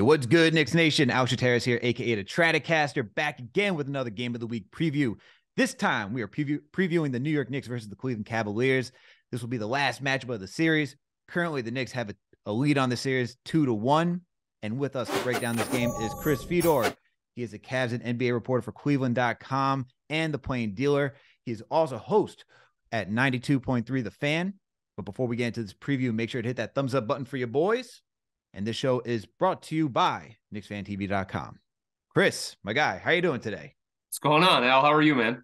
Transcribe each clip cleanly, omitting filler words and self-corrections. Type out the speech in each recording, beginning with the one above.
Yo, what's good, Knicks Nation? Al Shateras here, aka the Tratacaster, back again with another Game of the Week preview. This time, we are previewing the New York Knicks versus the Cleveland Cavaliers. This will be the last matchup of the series. Currently, the Knicks have a lead on the series, 2-1. And with us to break down this game is Chris Fedor. He is a Cavs and NBA reporter for Cleveland.com and the Plain Dealer. He is also host at 92.3 The Fan. But before we get into this preview, make sure to hit that thumbs up button for your boys. And this show is brought to you by KnicksFanTV.com. Chris, my guy, how you doing today? What's going on, Al? How are you, man?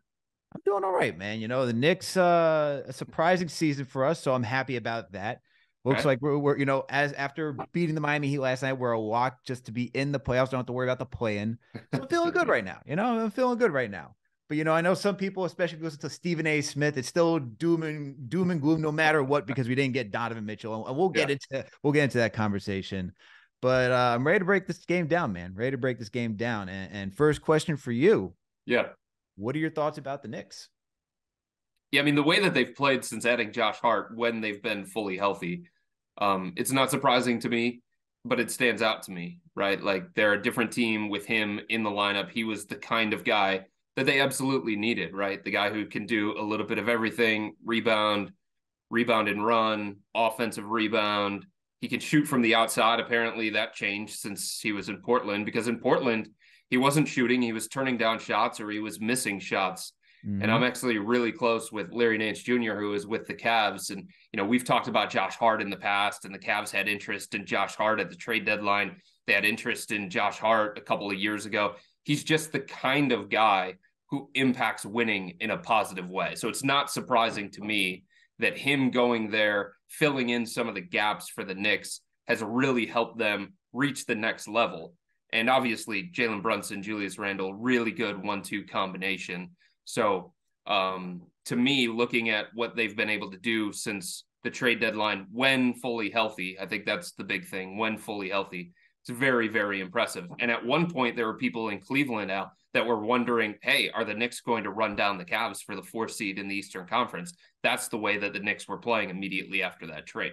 I'm doing all right, man. You know, the Knicks, a surprising season for us, so I'm happy about that. Looks like we're, you know, after beating the Miami Heat last night, we're a lock just to be in the playoffs. Don't have to worry about the play-in. So I'm feeling good right now. You know, I'm feeling good right now. But, you know, I know some people, especially if you listen to Stephen A. Smith, it's still doom and gloom no matter what because we didn't get Donovan Mitchell. And we'll get into that conversation. But I'm ready to break this game down, man. Ready to break this game down. And first question for you. Yeah. What are your thoughts about the Knicks? Yeah, I mean, the way that they've played since adding Josh Hart when they've been fully healthy, it's not surprising to me, but it stands out to me, right? Like, they're a different team with him in the lineup. He was the kind of guy that they absolutely needed, right? The guy who can do a little bit of everything, rebound and run, offensive rebound. He can shoot from the outside. Apparently that changed since he was in Portland, because in Portland, he wasn't shooting. He was turning down shots or he was missing shots. Mm-hmm. And I'm actually really close with Larry Nance Jr., who is with the Cavs. And, you know, we've talked about Josh Hart in the past, and the Cavs had interest in Josh Hart at the trade deadline. They had interest in Josh Hart a couple of years ago. He's just the kind of guy who impacts winning in a positive way. So it's not surprising to me that him going there, filling in some of the gaps for the Knicks, has really helped them reach the next level. And obviously Jalen Brunson, Julius Randle, really good 1-2 combination. So to me, looking at what they've been able to do since the trade deadline, when fully healthy, I think that's the big thing, when fully healthy, it's very, very impressive. And at one point, there were people in Cleveland now that were wondering, hey, are the Knicks going to run down the Cavs for the 4th seed in the Eastern Conference? That's the way that the Knicks were playing immediately after that trade.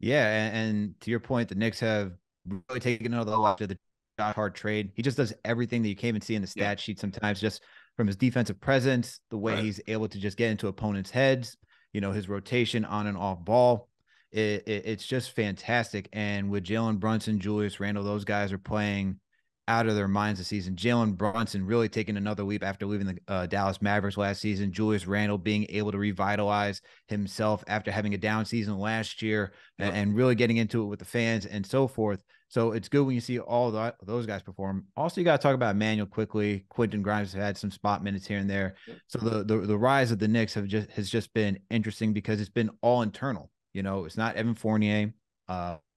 Yeah, and to your point, the Kicks have really taken another level after the Josh Hart trade. He just does everything that you can't even see in the stat sheet sometimes, just from his defensive presence, the way he's able to just get into opponents' heads, you know, his rotation on and off ball. It's just fantastic. And with Jalen Brunson, Julius Randle, those guys are playing out of their minds this season. Jalen Brunson really taking another leap after leaving the Dallas Mavericks last season. Julius Randle being able to revitalize himself after having a down season last year and really getting into it with the fans and so forth. So it's good when you see all those guys perform. Also, you got to talk about Emmanuel Quickley. Quentin Grimes have had some spot minutes here and there. Yep. So the rise of the Knicks has just been interesting because it's been all internal. You know, it's not Evan Fournier.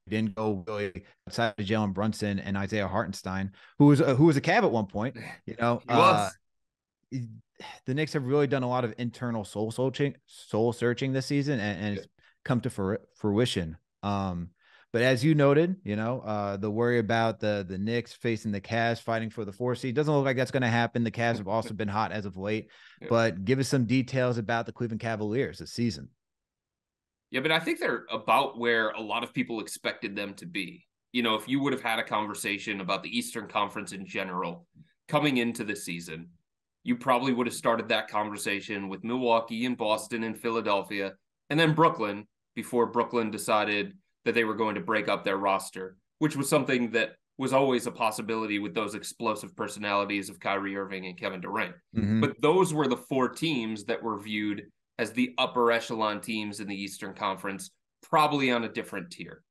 Didn't go really outside of Jalen Brunson and Isaiah Hartenstein, who was a Cav at one point. You know, the Knicks have really done a lot of internal soul searching this season, and it's come to fruition. But as you noted, you know, the worry about the Knicks facing the Cavs fighting for the 4th seed doesn't look like that's going to happen. The Cavs have also been hot as of late. Yeah. But give us some details about the Cleveland Cavaliers this season. Yeah, but I think they're about where a lot of people expected them to be. You know, if you would have had a conversation about the Eastern Conference in general coming into the season, you probably would have started that conversation with Milwaukee and Boston and Philadelphia and then Brooklyn before Brooklyn decided that they were going to break up their roster, which was something that was always a possibility with those explosive personalities of Kyrie Irving and Kevin Durant. Mm-hmm. But those were the 4 teams that were viewed as the upper echelon teams in the Eastern Conference, probably on a different tier.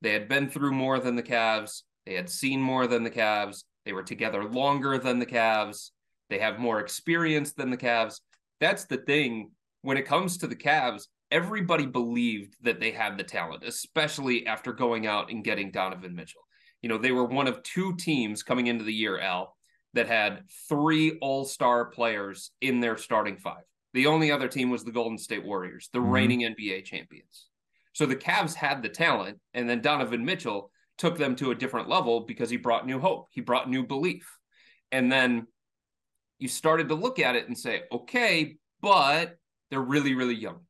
They had been through more than the Cavs. They had seen more than the Cavs. They were together longer than the Cavs. They have more experience than the Cavs. That's the thing. When it comes to the Cavs, everybody believed that they had the talent, especially after going out and getting Donovan Mitchell. You know, they were one of 2 teams coming into the year, Al, that had 3 all-star players in their starting 5. The only other team was the Golden State Warriors, the reigning NBA champions. So the Cavs had the talent, and then Donovan Mitchell took them to a different level because he brought new hope. He brought new belief. And then you started to look at it and say, okay, but they're really, really young.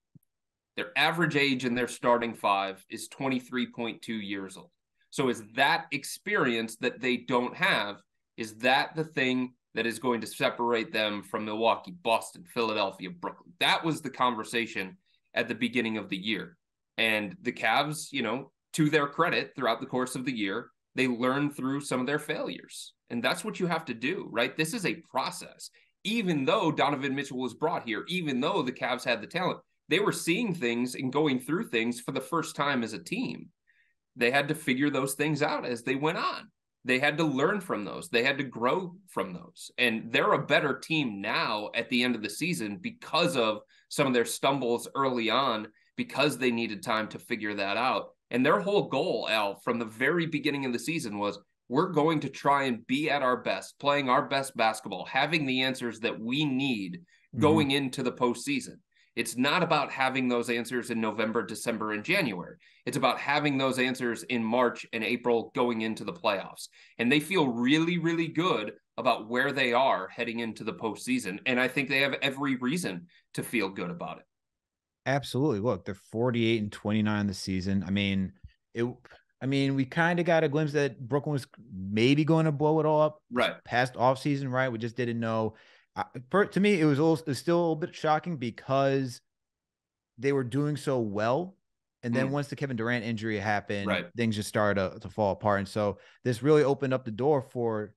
Their average age in their starting 5 is 23.2 years old. So is that experience that they don't have, is that the thing that is going to separate them from Milwaukee, Boston, Philadelphia, Brooklyn? That was the conversation at the beginning of the year. And the Cavs, you know, to their credit, throughout the course of the year, they learned through some of their failures. And that's what you have to do, right? This is a process. Even though Donovan Mitchell was brought here, even though the Cavs had the talent, they were seeing things and going through things for the first time as a team. They had to figure those things out as they went on. They had to learn from those. They had to grow from those. And they're a better team now at the end of the season because of some of their stumbles early on, because they needed time to figure that out. And their whole goal, Al, from the very beginning of the season was, we're going to try and be at our best, playing our best basketball, having the answers that we need going into the postseason. It's not about having those answers in November, December, and January. It's about having those answers in March and April going into the playoffs. And they feel really, really good about where they are heading into the postseason. And I think they have every reason to feel good about it. Absolutely. Look, they're 48-29 this season. I mean, we kind of got a glimpse that Brooklyn was maybe going to blow it all up. Right. Past offseason, right? We just didn't know. To me, it was still a little bit shocking because they were doing so well. And then once the Kevin Durant injury happened, right, things just started to fall apart. And so this really opened up the door for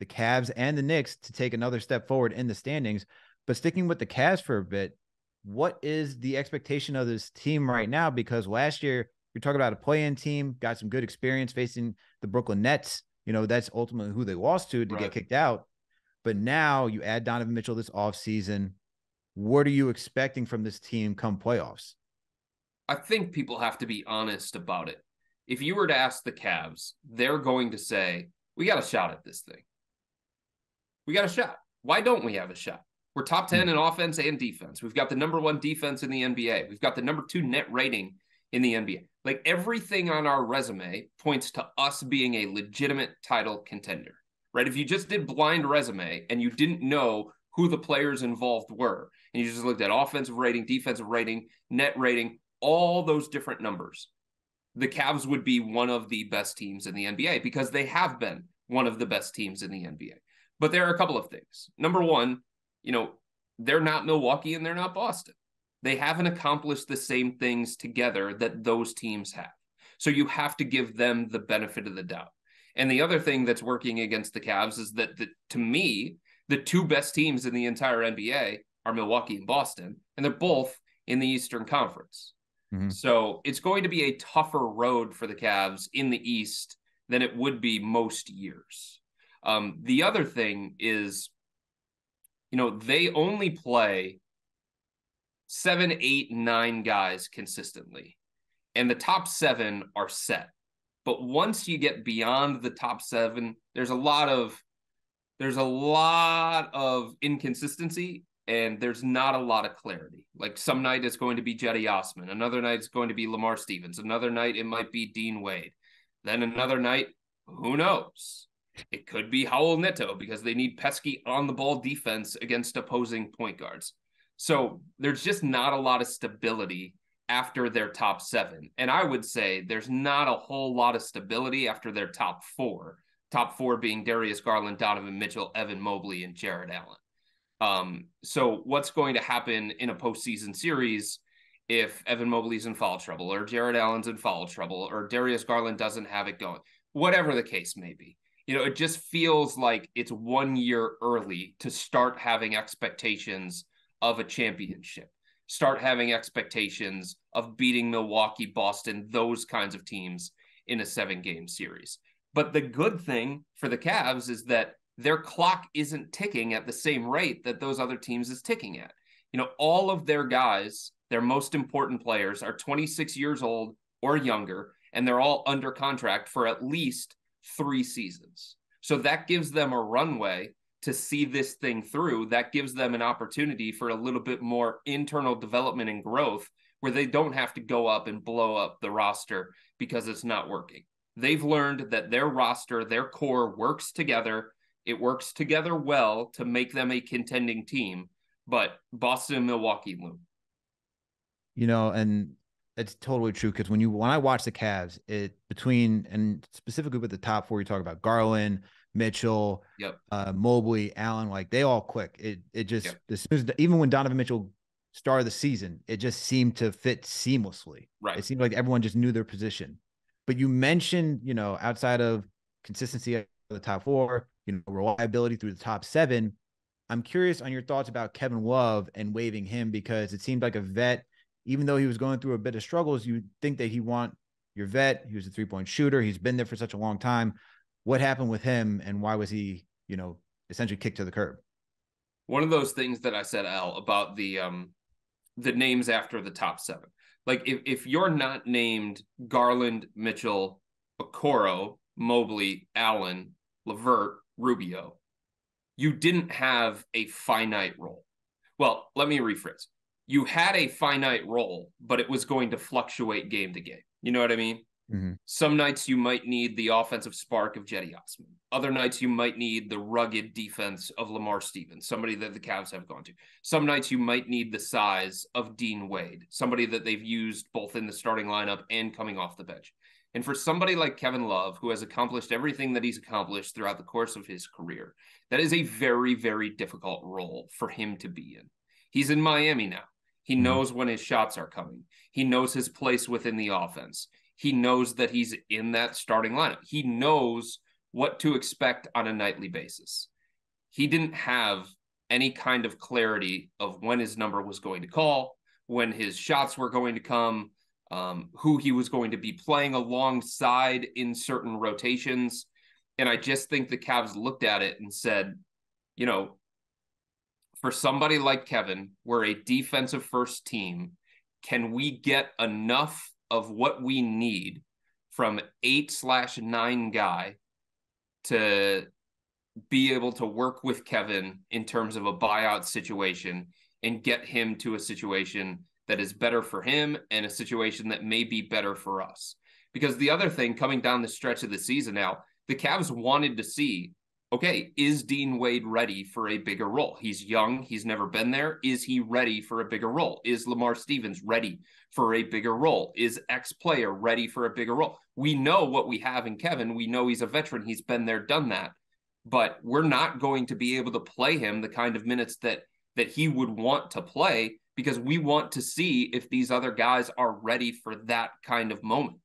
the Cavs and the Knicks to take another step forward in the standings. But sticking with the Cavs for a bit, what is the expectation of this team right now? Because last year, you're talking about a play-in team, got some good experience facing the Brooklyn Nets. You know, that's ultimately who they lost to right, get kicked out. But now you add Donovan Mitchell this offseason. What are you expecting from this team come playoffs? I think people have to be honest about it. If you were to ask the Cavs, they're going to say, we got a shot at this thing. We got a shot. Why don't we have a shot? We're top 10 in offense and defense. We've got the number one defense in the NBA. We've got the number 2 net rating in the NBA. Like, everything on our resume points to us being a legitimate title contender. Right? If you just did blind resume and you didn't know who the players involved were, and you just looked at offensive rating, defensive rating, net rating, all those different numbers, the Cavs would be one of the best teams in the NBA, because they have been one of the best teams in the NBA. But there are a couple of things. Number one, you know, they're not Milwaukee and they're not Boston. They haven't accomplished the same things together that those teams have. So you have to give them the benefit of the doubt. And the other thing that's working against the Cavs is that, to me, the two best teams in the entire NBA are Milwaukee and Boston, and they're both in the Eastern Conference. So it's going to be a tougher road for the Cavs in the East than it would be most years. The other thing is, you know, they only play 7, 8, 9 guys consistently, and the top 7 are set. But once you get beyond the top 7, there's a lot of inconsistency, and there's not a lot of clarity. Like, some night it's going to be Jetty Osman. Another night it's going to be Lamar Stevens. Another night it might be Dean Wade. Then another night, who knows? It could be Howell Neto, because they need pesky on-the-ball defense against opposing point guards. So there's just not a lot of stability after their top 7. And I would say there's not a whole lot of stability after their top 4. Top 4 being Darius Garland, Donovan Mitchell, Evan Mobley, and Jarrett Allen. So what's going to happen in a postseason series if Evan Mobley's in foul trouble, or Jarrett Allen's in foul trouble, or Darius Garland doesn't have it going? Whatever the case may be. You know, it just feels like it's one year early to start having expectations of a championship. Start having expectations of beating Milwaukee, Boston, those kinds of teams in a 7-game series. But the good thing for the Cavs is that their clock isn't ticking at the same rate that those other teams is ticking at. You know, all of their guys, their most important players, are 26 years old or younger, and they're all under contract for at least 3 seasons. So that gives them a runway to see this thing through. That gives them an opportunity for a little bit more internal development and growth, where they don't have to go up and blow up the roster because it's not working. They've learned that their roster, their core, works together. It works together well to make them a contending team, but Boston and Milwaukee loom. You know, and It's totally true, because when I watch the Cavs, and specifically with the top four, you talk about Garland, Mitchell, Mobley, Allen, like they all click. It just even when Donovan Mitchell started the season, it just seemed to fit seamlessly. Right, it seemed like everyone just knew their position. But you mentioned, outside of consistency of the top four, reliability through the top seven. I'm curious on your thoughts about Kevin Love and waiving him, because it seemed like a vet, even though he was going through a bit of struggles, you'd think that he want your vet. He was a three-point shooter. He's been there for such a long time. What happened with him, and why was he, essentially kicked to the curb? One of those things that I said, Al, about the names after the top seven. Like if you're not named Garland, Mitchell, Okoro, Mobley, Allen, LeVert, Rubio, you didn't have a finite role. Well, let me rephrase. You had a finite role, but it was going to fluctuate game to game. You know what I mean? Mm-hmm. Some nights you might need the offensive spark of Jetty Osman. Other nights you might need the rugged defense of Lamar Stevens, somebody that the Cavs have gone to. Some nights you might need the size of Dean Wade, somebody that they've used both in the starting lineup and coming off the bench. And for somebody like Kevin Love, who has accomplished everything that he's accomplished throughout the course of his career, that is a very, very difficult role for him to be in. He's in Miami now. He knows when his shots are coming. He knows his place within the offense. He knows that he's in that starting lineup. He knows what to expect on a nightly basis. He didn't have any kind of clarity of when his number was going to call, when his shots were going to come, who he was going to be playing alongside in certain rotations. And I just think the Cavs looked at it and said, for somebody like Kevin, we're a defensive first team. Can we get enough of what we need from 8/9 guy to be able to work with Kevin in terms of a buyout situation and get him to a situation that is better for him and a situation that may be better for us? Because the other thing coming down the stretch of the season now, the Cavs wanted to see, okay, is Dean Wade ready for a bigger role? He's young. He's never been there. Is he ready for a bigger role? Is Lamar Stevens ready for a bigger role? Is X player ready for a bigger role? We know what we have in Kevin. We know he's a veteran. He's been there, done that. But we're not going to be able to play him the kind of minutes that he would want to play, because we want to see if these other guys are ready for that kind of moment.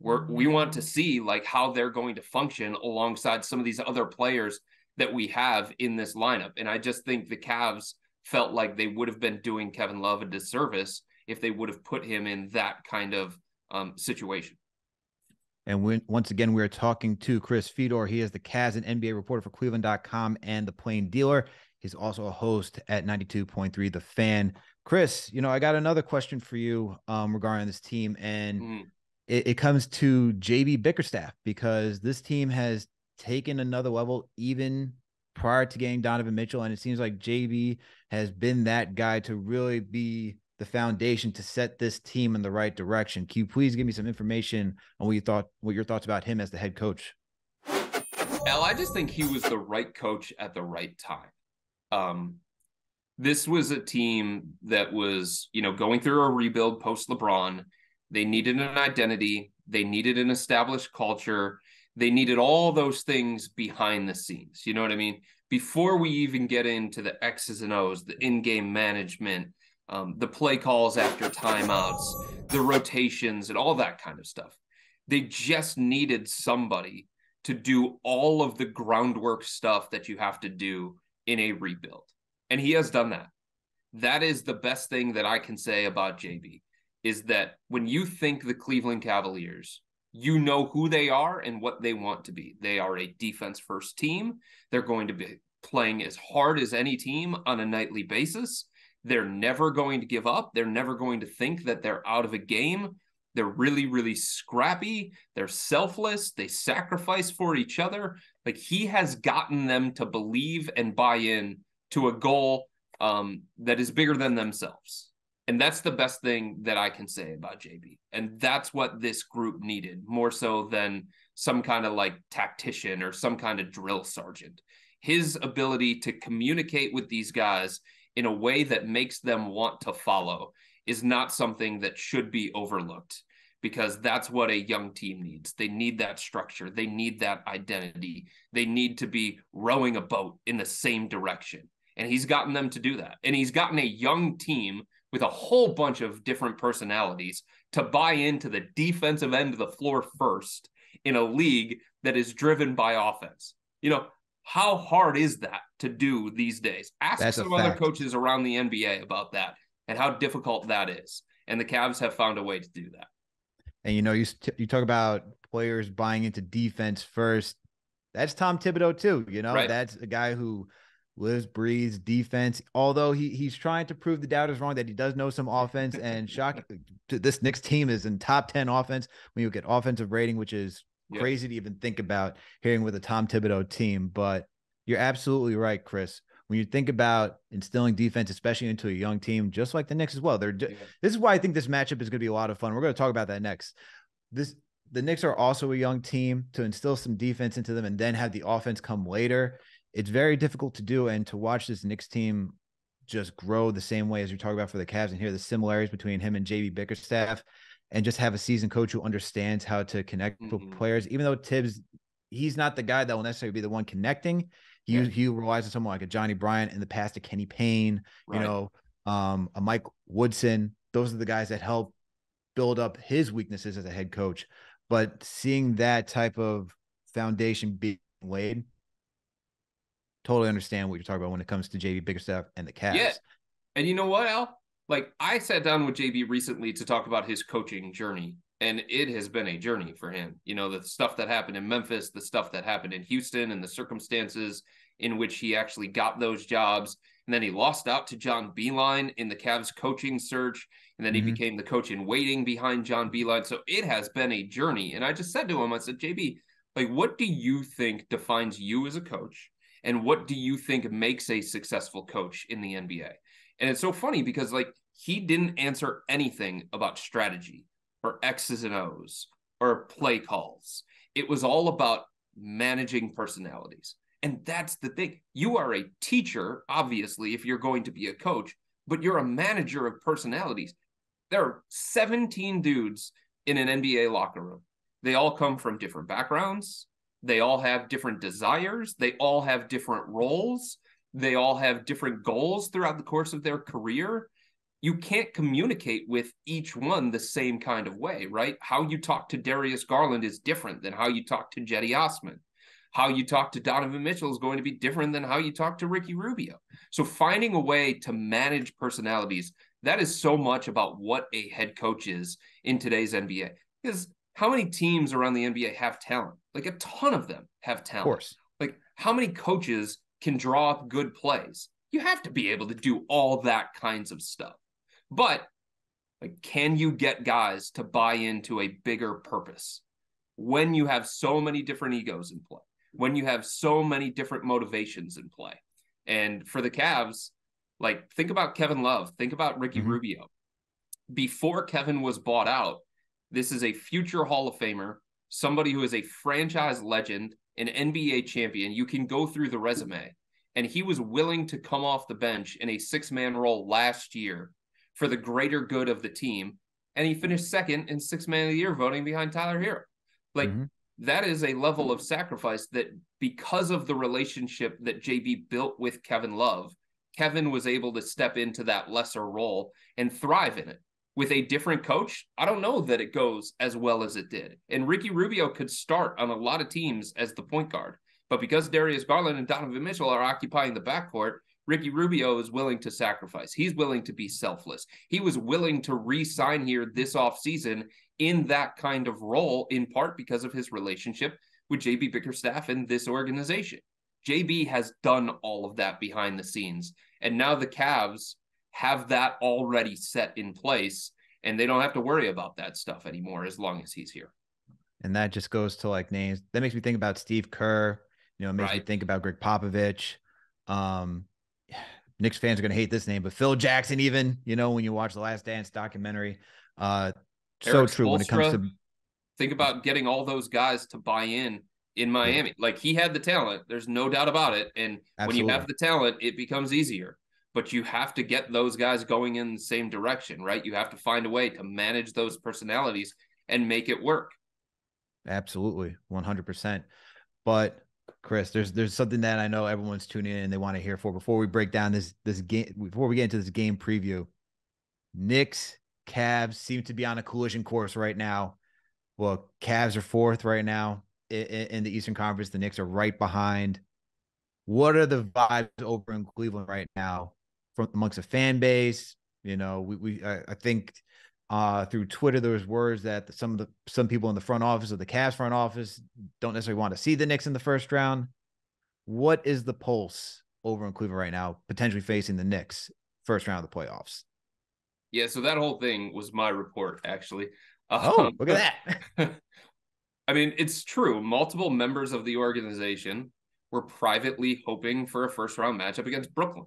We want to see like how they're going to function alongside some of these other players that we have in this lineup. And I just think the Cavs felt like they would have been doing Kevin Love a disservice if they would have put him in that kind of situation. And once again, we are talking to Chris Fedor. He is the Cavs and NBA reporter for Cleveland.com and the Plain Dealer. He's also a host at 92.3 The Fan. Chris, I got another question for you regarding this team, and it comes to J.B. Bickerstaff, because this team has taken another level even prior to getting Donovan Mitchell, and it seems like J.B. has been that guy to really be the foundation to set this team in the right direction. Can you please give me some information on what your thoughts about him as the head coach? Al, I just think he was the right coach at the right time. This was a team that was, going through a rebuild post-LeBron. They needed an identity. They needed an established culture. They needed all those things behind the scenes. You know what I mean? Before we even get into the X's and O's, the in-game management, the play calls after timeouts, the rotations, and all that kind of stuff. They just needed somebody to do all of the groundwork stuff that you have to do in a rebuild. And he has done that. That is the best thing that I can say about JB. Is that when you think the Cleveland Cavaliers, you know who they are and what they want to be. They are a defense-first team. They're going to be playing as hard as any team on a nightly basis. They're never going to give up. They're never going to think that they're out of a game. They're really, really scrappy. They're selfless. They sacrifice for each other. Like, he has gotten them to believe and buy in to a goal that is bigger than themselves. And that's the best thing that I can say about JB. And that's what this group needed, more so than some kind of tactician or some kind of drill sergeant. His ability to communicate with these guys in a way that makes them want to follow is not something that should be overlooked, because that's what a young team needs. They need that structure. They need that identity. They need to be rowing a boat in the same direction. And he's gotten them to do that. And he's gotten a young team with a whole bunch of different personalities to buy into the defensive end of the floor first in a league that is driven by offense. You know, how hard is that to do these days? Ask some other coaches around the NBA about that and how difficult that is. And the Cavs have found a way to do that. And, you know, you talk about players buying into defense first. That's Tom Thibodeau, too. You know, right. That's a guy who lives, breathes defense, although he's trying to prove the doubters wrong that he does know some offense. And this Knicks team is in top 10 offense when you get offensive rating, which is crazy to even think about hearing with a Tom Thibodeau team. But you're absolutely right, Chris. When you think about instilling defense, especially into a young team, just like the Knicks as well, this is why I think this matchup is going to be a lot of fun. We're going to talk about that next. The Knicks are also a young team. To instill some defense into them and then have the offense come later, it's very difficult to do. And to watch this Knicks team just grow the same way as you're talking about for the Cavs, and hear the similarities between him and J.B. Bickerstaff, and just have a seasoned coach who understands how to connect with players, even though Tibbs, he's not the guy that will necessarily be the one connecting. He relies on someone like a Johnny Bryant in the past, a Kenny Payne, a Mike Woodson. Those are the guys that help build up his weaknesses as a head coach. But seeing that type of foundation being laid, totally understand what you're talking about when it comes to J.B. Bickerstaff and the Cavs. Yeah. And you know what, Al? Like, I sat down with J.B. recently to talk about his coaching journey, and it has been a journey for him. You know, the stuff that happened in Memphis, the stuff that happened in Houston, and the circumstances in which he actually got those jobs. And then he lost out to John Beilein in the Cavs coaching search. And then he became the coach in waiting behind John Beilein. So it has been a journey. And I just said to him, I said, JB, like, what do you think defines you as a coach? And what do you think makes a successful coach in the NBA? And it's so funny because, like, he didn't answer anything about strategy or X's and O's or play calls. It was all about managing personalities. And that's the thing. You are a teacher, obviously, if you're going to be a coach, but you're a manager of personalities. There are 17 dudes in an NBA locker room. They all come from different backgrounds. They all have different desires. They all have different roles. They all have different goals throughout the course of their career. You can't communicate with each one the same kind of way, right? How you talk to Darius Garland is different than how you talk to Jetty Osman. How you talk to Donovan Mitchell is going to be different than how you talk to Ricky Rubio. So finding a way to manage personalities, that is so much about what a head coach is in today's NBA. Because how many teams around the NBA have talent? Like, a ton of them have talent. Of course. Like, how many coaches can draw up good plays? You have to be able to do all that kinds of stuff. But, like, can you get guys to buy into a bigger purpose when you have so many different egos in play, when you have so many different motivations in play? And for the Cavs, like, think about Kevin Love, think about Ricky Rubio. Before Kevin was bought out, this is a future Hall of Famer, somebody who is a franchise legend, an NBA champion. You can go through the resume. And he was willing to come off the bench in a six-man role last year for the greater good of the team. And he finished second in sixth man of the year voting behind Tyler Hero. Like, that is a level of sacrifice that, because of the relationship that JB built with Kevin Love, Kevin was able to step into that lesser role and thrive in it. With a different coach, I don't know that it goes as well as it did. And Ricky Rubio could start on a lot of teams as the point guard. But because Darius Garland and Donovan Mitchell are occupying the backcourt, Ricky Rubio is willing to sacrifice. He's willing to be selfless. He was willing to re-sign here this offseason in that kind of role, in part because of his relationship with J.B. Bickerstaff and this organization. J.B. has done all of that behind the scenes. And now the Cavs have that already set in place, and they don't have to worry about that stuff anymore as long as he's here. And that just goes to, like, names. That makes me think about Steve Kerr. You know, it makes me think about Greg Popovich. Knicks fans are going to hate this name, but Phil Jackson, even, you know, when you watch The Last Dance documentary, so true when it comes to, think about getting all those guys to buy in Miami. Like, he had the talent. There's no doubt about it. And when you have the talent, it becomes easier. but you have to get those guys going in the same direction, right? You have to find a way to manage those personalities and make it work. Absolutely. 100%. But Chris, there's something that I know everyone's tuning in and they want to hear for before we break down this game, before we get into this game preview. Knicks, Cavs seem to be on a collision course right now. Well, Cavs are fourth right now in the Eastern Conference. The Knicks are right behind. What are the vibes over in Cleveland right now from amongst the fan base? You know, I think through Twitter, there was words that some people in the front office of the Cavs front office don't necessarily want to see the Knicks in the first round. What is the pulse over in Cleveland right now, potentially facing the Knicks first round of the playoffs? Yeah, so that whole thing was my report, actually. Oh, look at that. I mean, it's true. Multiple members of the organization were privately hoping for a first-round matchup against Brooklyn.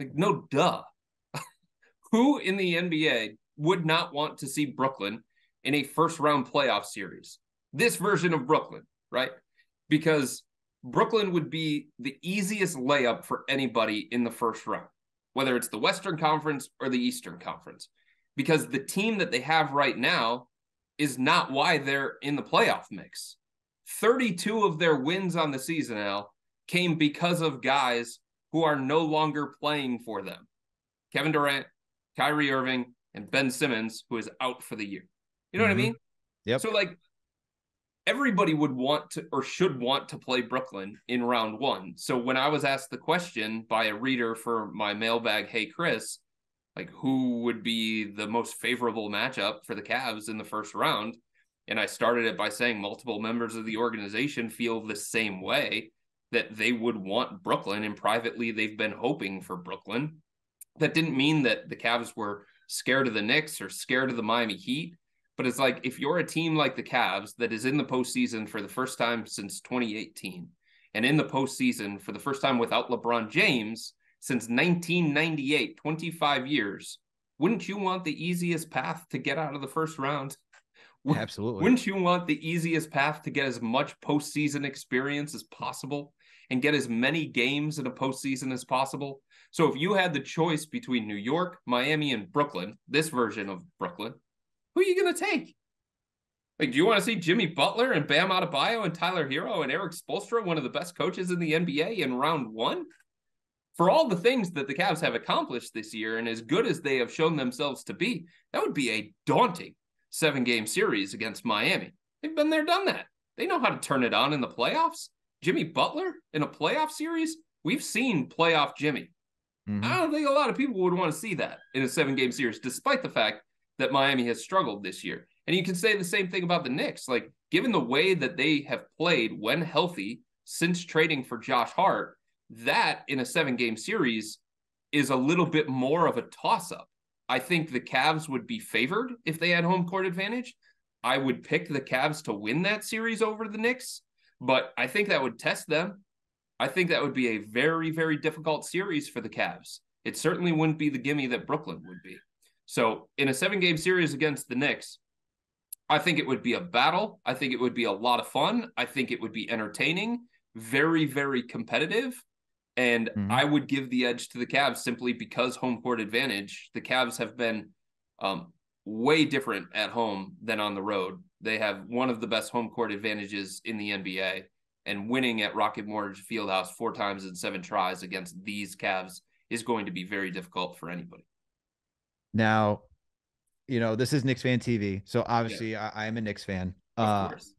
Like, no duh. Who in the NBA would not want to see Brooklyn in a first-round playoff series? This version of Brooklyn, right? Because Brooklyn would be the easiest layup for anybody in the first round, whether it's the Western Conference or the Eastern Conference. Because the team that they have right now is not why they're in the playoff mix. 32 of their wins on the season, Al, came because of guys who are no longer playing for them. Kevin Durant, Kyrie Irving, and Ben Simmons, who is out for the year. You know what I mean? Yep. So, like, everybody would want to or should want to play Brooklyn in round one. So when I was asked the question by a reader for my mailbag, Hey Chris, like, who would be the most favorable matchup for the Cavs in the first round? And I started it by saying multiple members of the organization feel the same way, that they would want Brooklyn, and privately they've been hoping for Brooklyn. That didn't mean that the Cavs were scared of the Knicks or scared of the Miami Heat, but it's like, if you're a team like the Cavs that is in the postseason for the first time since 2018, and in the postseason for the first time without LeBron James since 1998, 25 years, wouldn't you want the easiest path to get out of the first round? Absolutely. Wouldn't you want the easiest path to get as much postseason experience as possible and get as many games in a postseason as possible? So if you had the choice between New York, Miami, and Brooklyn, this version of Brooklyn, who are you going to take? Like, do you want to see Jimmy Butler and Bam Adebayo and Tyler Hero and Eric Spoelstra, one of the best coaches in the NBA, in round one? For all the things that the Cavs have accomplished this year, and as good as they have shown themselves to be, that would be a daunting 7-game series against Miami. They've been there, done that. They know how to turn it on in the playoffs. Jimmy Butler in a playoff series? We've seen playoff Jimmy. Mm-hmm. I don't think a lot of people would want to see that in a 7-game series, despite the fact that Miami has struggled this year. And you can say the same thing about the Knicks. Like, given the way that they have played when healthy since trading for Josh Hart, that in a 7-game series is a little bit more of a toss-up. I think the Cavs would be favored if they had home court advantage. I would pick the Cavs to win that series over the Knicks, but I think that would test them. I think that would be a very, very difficult series for the Cavs. It certainly wouldn't be the gimme that Brooklyn would be. So in a 7-game series against the Knicks, I think it would be a battle. I think it would be a lot of fun. I think it would be entertaining, very, very competitive. And I would give the edge to the Cavs simply because home court advantage. The Cavs have been way different at home than on the road. They have one of the best home court advantages in the NBA, and winning at Rocket Mortgage Fieldhouse 4 times in 7 tries against these Cavs is going to be very difficult for anybody. Now, you know, this is Knicks Fan TV, so obviously I am a Knicks fan. Of course.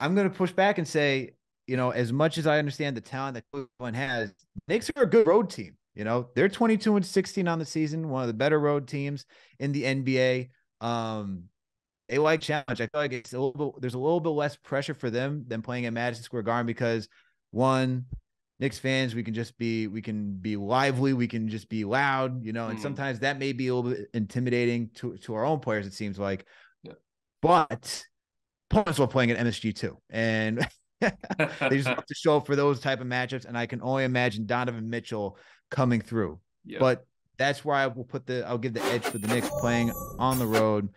I'm going to push back and say, you know, as much as I understand the talent that Cleveland has, Knicks are a good road team. You know, they're 22-16 on the season, one of the better road teams in the NBA. They like challenge. I feel like it's a little bit, there's a little bit less pressure for them than playing at Madison Square Garden because, one, Knicks fans, we can be lively, we can just be loud, you know, and sometimes that may be a little bit intimidating to our own players, it seems like. Yeah. But opponents were playing at MSG too, and they just have to show up for those type of matchups, and I can only imagine Donovan Mitchell coming through. Yep. But that's where I will put I'll give the edge for the Knicks playing on the road.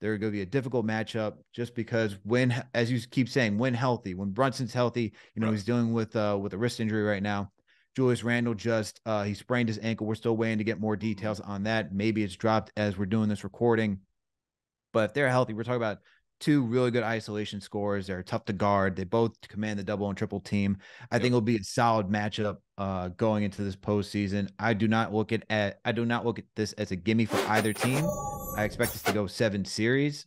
They're going to be a difficult matchup just because when, as you keep saying, when healthy, when Brunson's healthy, you know, he's dealing with a wrist injury right now. Julius Randle just he sprained his ankle. We're still waiting to get more details on that. Maybe it's dropped as we're doing this recording. But if they're healthy, we're talking about two really good isolation scorers. They're tough to guard. They both command the double and triple team. I think it'll be a solid matchup going into this postseason. I do not look at this as a gimme for either team. I expect this to go 7 series,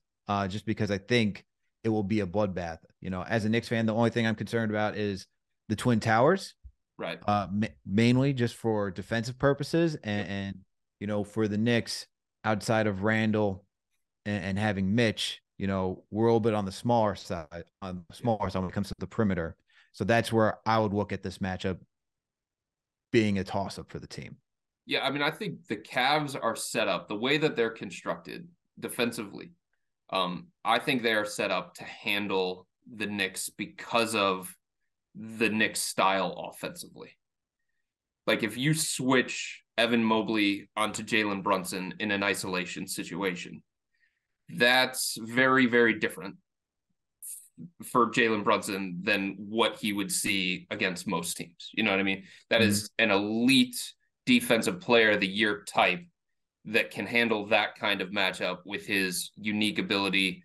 just because I think it will be a bloodbath. You know, as a Knicks fan, the only thing I'm concerned about is the Twin Towers, right? Mainly just for defensive purposes, and you know, for the Knicks, outside of Randall and having Mitch, you know, we're a little bit on the smaller side. When it comes to the perimeter, so that's where I would look at this matchup being a toss-up for the team. Yeah, I mean, I think the Cavs are set up the way that they're constructed defensively. I think they are set up to handle the Knicks because of the Knicks style offensively. Like if you switch Evan Mobley onto Jalen Brunson in an isolation situation, that's very, very different for Jalen Brunson than what he would see against most teams. You know what I mean? That is an elite defensive player of the year type that can handle that kind of matchup with his unique ability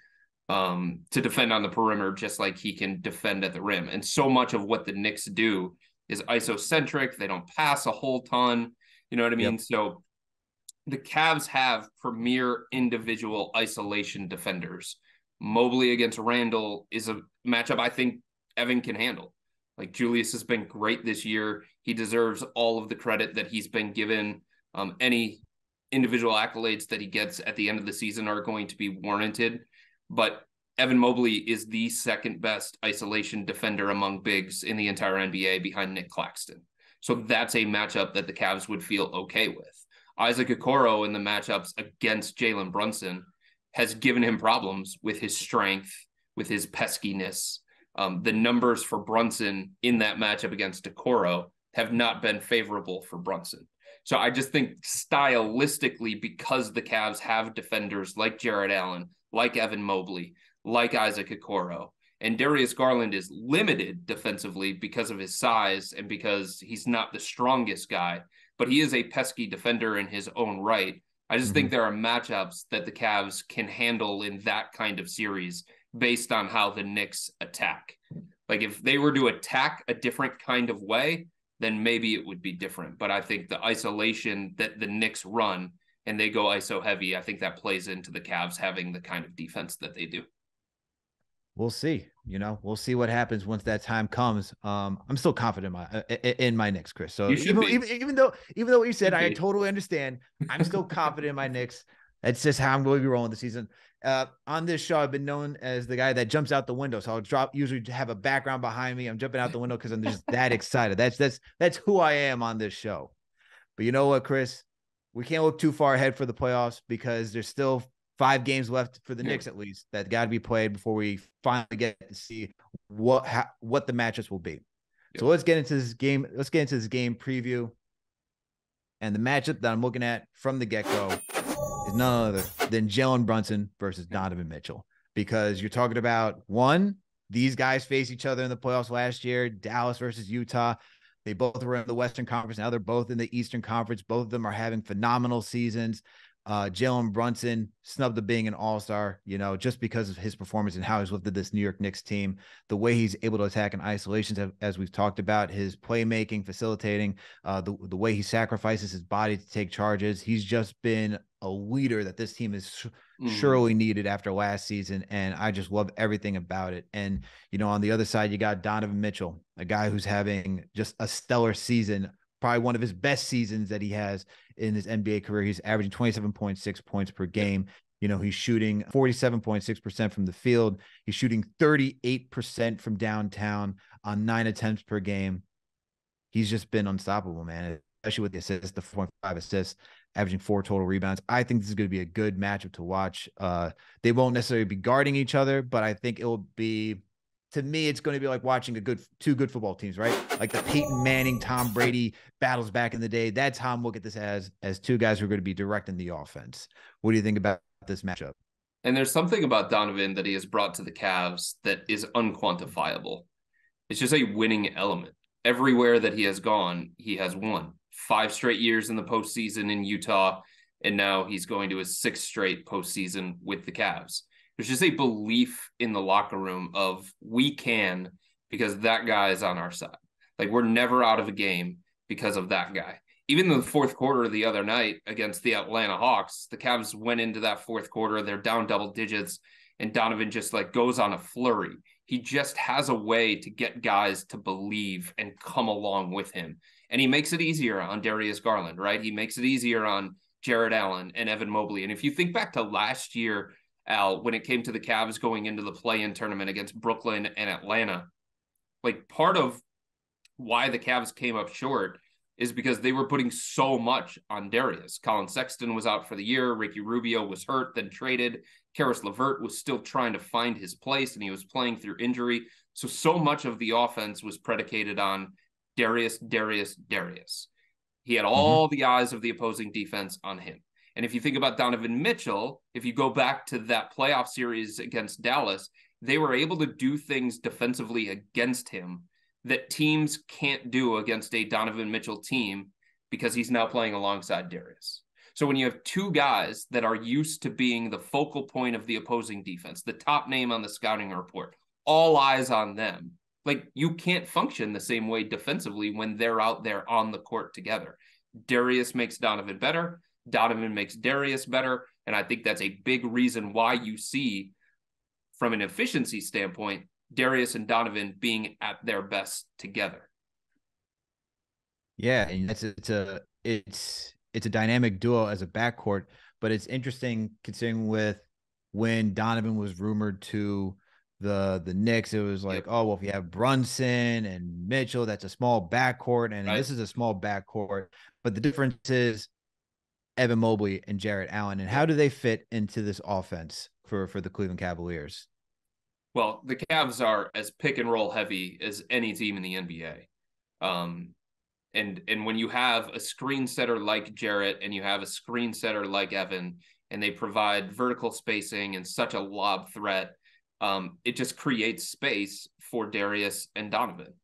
to defend on the perimeter, just like he can defend at the rim. And so much of what the Knicks do is isocentric. They don't pass a whole ton. You know what I mean? Yep. So the Cavs have premier individual isolation defenders. Mobley against Randall is a matchup I think Evan can handle. Like Julius has been great this year. He deserves all of the credit that he's been given. Any individual accolades that he gets at the end of the season are going to be warranted. But Evan Mobley is the second best isolation defender among bigs in the entire NBA behind Nick Claxton. So that's a matchup that the Cavs would feel okay with. Isaac Okoro in the matchups against Jalen Brunson has given him problems with his strength, with his peskiness. The numbers for Brunson in that matchup against Okoro have not been favorable for Brunson. So I just think stylistically, because the Cavs have defenders like Jarrett Allen, like Evan Mobley, like Isaac Okoro, and Darius Garland is limited defensively because of his size and because he's not the strongest guy, but he is a pesky defender in his own right. I just think there are matchups that the Cavs can handle in that kind of series based on how the Knicks attack. Like if they were to attack a different kind of way, then maybe it would be different. But I think the isolation that the Knicks run and they go ISO heavy, I think that plays into the Cavs having the kind of defense that they do. We'll see. You know, we'll see what happens once that time comes. I'm still confident in my Knicks, Chris. So even though what you said, I totally understand. I'm still confident in my Knicks. That's just how I'm going to be rolling this season. On this show, I've been known as the guy that jumps out the window. So I'll usually have a background behind me. I'm jumping out the window because I'm just that excited. That's who I am on this show. But you know what, Chris? We can't look too far ahead for the playoffs because there's still 5 games left for the Knicks, at least, that got to be played before we finally get to see what the matchups will be. So let's get into this game. Let's get into this game preview. And the matchup that I'm looking at from the get-go is none other than Jalen Brunson versus Donovan Mitchell, because you're talking about, one, these guys faced each other in the playoffs last year, Dallas versus Utah. They both were in the Western Conference. Now they're both in the Eastern Conference. Both of them are having phenomenal seasons. Jalen Brunson snubbed of being an all-star, you know, just because of his performance and how he's lifted this New York Knicks team, the way he's able to attack in isolations, as we've talked about, his playmaking, facilitating, the way he sacrifices his body to take charges. He's just been a leader that this team is surely needed after last season. And I just love everything about it. And, you know, on the other side, you got Donovan Mitchell, a guy who's having just a stellar season, probably one of his best seasons that he has in his NBA career. He's averaging 27.6 points per game. You know, he's shooting 47.6% from the field. He's shooting 38% from downtown on 9 attempts per game. He's just been unstoppable, man, especially with the assists, the 4.5 assists, averaging 4 total rebounds. I think this is going to be a good matchup to watch. They won't necessarily be guarding each other, but I think it will be, to me, it's going to be like watching two good football teams, right? Like the Peyton Manning, Tom Brady battles back in the day. That's how I'm looking at this as two guys who are going to be directing the offense. What do you think about this matchup? And there's something about Donovan that he has brought to the Cavs that is unquantifiable. It's just a winning element. everywhere that he has gone, he has won. 5 straight years in the postseason in Utah, and now he's going to his 6th straight postseason with the Cavs. There's just a belief in the locker room of we can because that guy is on our side. Like, we're never out of a game because of that guy. Even in the fourth quarter the other night against the Atlanta Hawks, the Cavs went into that fourth quarter. They're down double digits, and Donovan just like goes on a flurry. He just has a way to get guys to believe and come along with him. And he makes it easier on Darius Garland, right? He makes it easier on Jarrett Allen and Evan Mobley. And if you think back to last year, Al, when it came to the Cavs going into the play-in tournament against Brooklyn and Atlanta, like part of why the Cavs came up short is because they were putting so much on Darius. Colin Sexton was out for the year. Ricky Rubio was hurt, then traded. Caris LeVert was still trying to find his place, and he was playing through injury. So much of the offense was predicated on Darius. He had all the eyes of the opposing defense on him. And if you think about Donovan Mitchell, if you go back to that playoff series against Dallas, they were able to do things defensively against him that teams can't do against a Donovan Mitchell team because he's now playing alongside Darius. So when you have two guys that are used to being the focal point of the opposing defense, the top name on the scouting report, all eyes on them, like you can't function the same way defensively when they're out there on the court together. Darius makes Donovan better. Donovan makes Darius better. And I think that's a big reason why you see, from an efficiency standpoint, Darius and Donovan being at their best together. Yeah, and it's a dynamic duo as a backcourt, but it's interesting considering with when Donovan was rumored to the Knicks, it was like, oh, well, if you have Brunson and Mitchell, that's a small backcourt, and this is a small backcourt. But the difference is Evan Mobley and Jarrett Allen, and how do they fit into this offense for the Cleveland Cavaliers? Well, the Cavs are as pick and roll heavy as any team in the NBA. And when you have a screen setter like Jarrett and you have a screen setter like Evan, and they provide vertical spacing and such a lob threat, it just creates space for Darius and Donovan.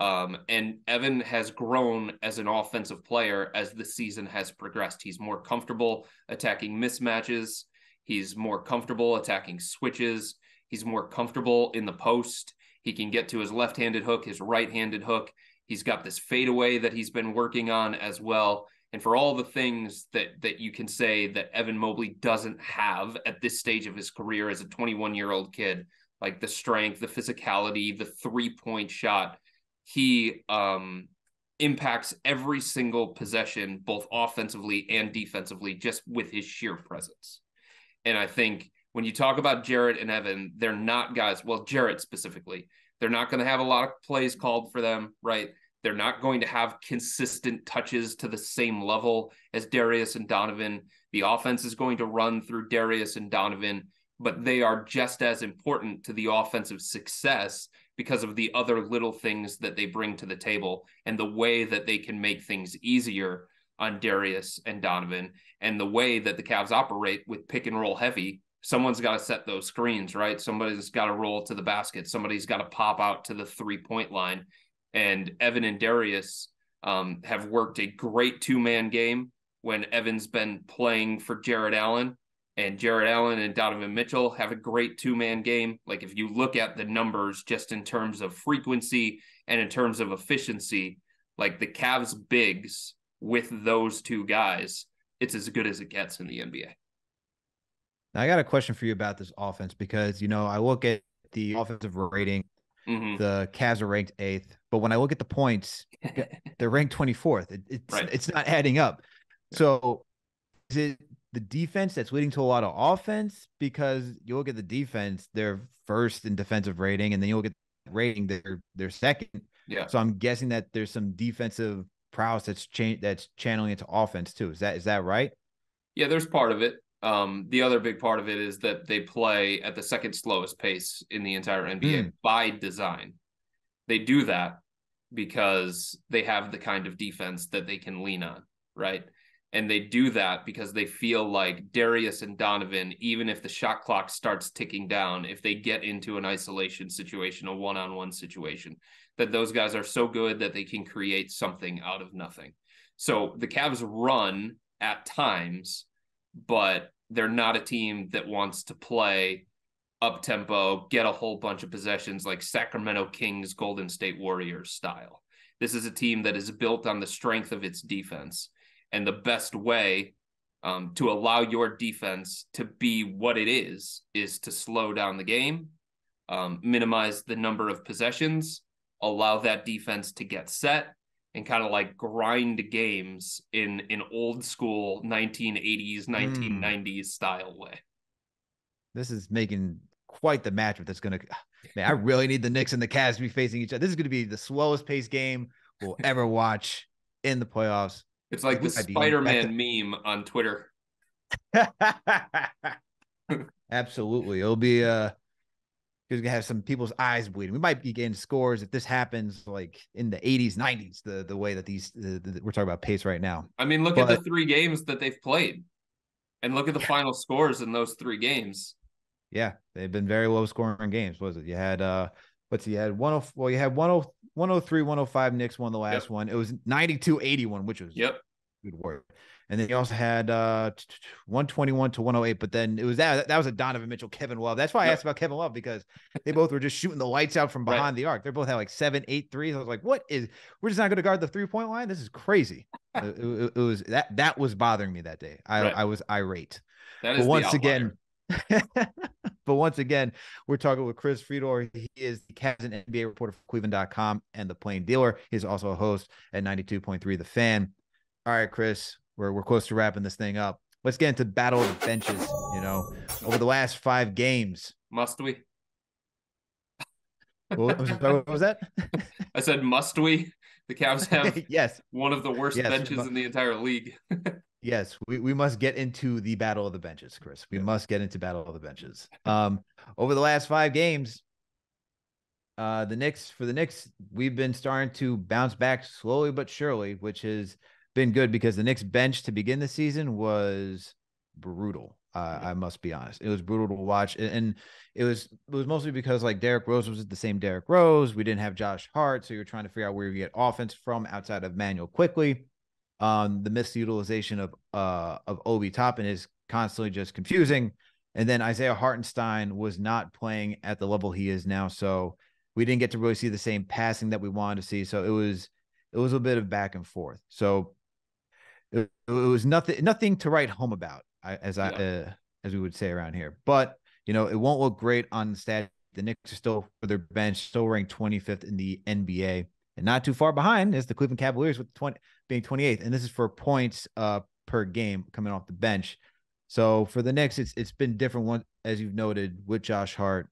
And Evan has grown as an offensive player as the season has progressed. He's more comfortable attacking mismatches. He's more comfortable attacking switches. He's more comfortable in the post. He can get to his left-handed hook, his right-handed hook. He's got this fadeaway that he's been working on as well. And for all the things that you can say that Evan Mobley doesn't have at this stage of his career as a 21-year-old kid, like the strength, the physicality, the three-point shot, he impacts every single possession, both offensively and defensively, just with his sheer presence. And I think when you talk about Jarrett and Evan, they're not guys, well, Jarrett specifically, they're not going to have a lot of plays called for them, right? They're not going to have consistent touches to the same level as Darius and Donovan. The offense is going to run through Darius and Donovan, but they are just as important to the offensive success because of the other little things that they bring to the table and the way that they can make things easier on Darius and Donovan and the way that the Cavs operate with pick and roll heavy. Someone's got to set those screens, right? Somebody's got to roll to the basket. Somebody's got to pop out to the three-point line. And Evan and Darius have worked a great two-man game when Evan's been playing for Jarrett Allen. And Jarrett Allen and Donovan Mitchell have a great two-man game. Like, if you look at the numbers just in terms of frequency and in terms of efficiency, like the Cavs bigs with those two guys, it's as good as it gets in the NBA. Now, I got a question for you about this offense because, you know, I look at the offensive rating. The Cavs are ranked 8th. But when I look at the points, they're ranked 24th. It's not adding up. So is it the defense that's leading to a lot of offense? Because you look at the defense, they're first in defensive rating, and then you look at the rating, they're second. Yeah. So I'm guessing that there's some defensive prowess that's channeling into offense too. Is that right? Yeah, there's part of it. The other big part of it is that they play at the second slowest pace in the entire NBA by design. They do that because they have the kind of defense that they can lean on, right? And they do that because they feel like Darius and Donovan, even if the shot clock starts ticking down, if they get into an isolation situation, a one-on-one situation, that those guys are so good that they can create something out of nothing. So the Cavs run at times, but they're not a team that wants to play up-tempo, get a whole bunch of possessions like Sacramento Kings, Golden State Warriors style. This is a team that is built on the strength of its defense. And the best way to allow your defense to be what it is to slow down the game, minimize the number of possessions, allow that defense to get set, and kind of like grind games in old school 1980s, 1990s style way. This is making quite the matchup that's going to – man, I really need the Knicks and the Cavs to be facing each other. This is going to be the slowest paced game we'll ever watch in the playoffs. It's like the Spider-Man meme on Twitter. Absolutely. It'll be going to have some people's eyes bleeding. We might be getting scores if this happens like in the 80s, 90s, the way that these we're talking about pace right now. I mean, look at the three games that they've played and look at the final scores in those three games. Yeah, they've been very low scoring games, was it? You had you had 103, 105 Knicks won the last one. It was 92-81, which was good work. And then you also had 121-108, but then it was that was a Donovan Mitchell, Kevin Love. That's why I asked about Kevin Love, because they both were just shooting the lights out from behind the arc. They both had like 7, 8 threes. I was like, we're just not going to guard the 3-point line. This is crazy. it was that was bothering me that day. I was irate. That is but once again, we're talking with Chris Fedor. He is the Cavs and NBA reporter for Cleveland.com and the Plain Dealer. He's also a host at 92.3 The Fan. All right, Chris, we're close to wrapping this thing up. Let's get into battle of the benches. You know, over the last 5 games, must we? What was that? I said, must we? The Cavs have one of the worst benches in the entire league. Yes, we must get into the battle of the benches, Chris. We must get into battle of the benches. Over the last 5 games, the Knicks, we've been starting to bounce back slowly but surely, which has been good because the Knicks bench to begin the season was brutal. I must be honest. It was brutal to watch. And it was mostly because like Derrick Rose was the same Derrick Rose. We didn't have Josh Hart. So you're trying to figure out where you get offense from outside of Emmanuel Quickley. The misutilization of Obi Toppin is constantly just confusing. And then Isaiah Hartenstein was not playing at the level he is now. So we didn't get to really see the same passing that we wanted to see. So it was a bit of back and forth. So it was nothing to write home about, as we would say around here. But, you know, it won't look great on the stat. The Knicks are still, for their bench, still ranked 25th in the NBA. And not too far behind is the Cleveland Cavaliers with being 28th. And this is for points per game coming off the bench. So for the Knicks, it's been different, one, as you've noted, with Josh Hart.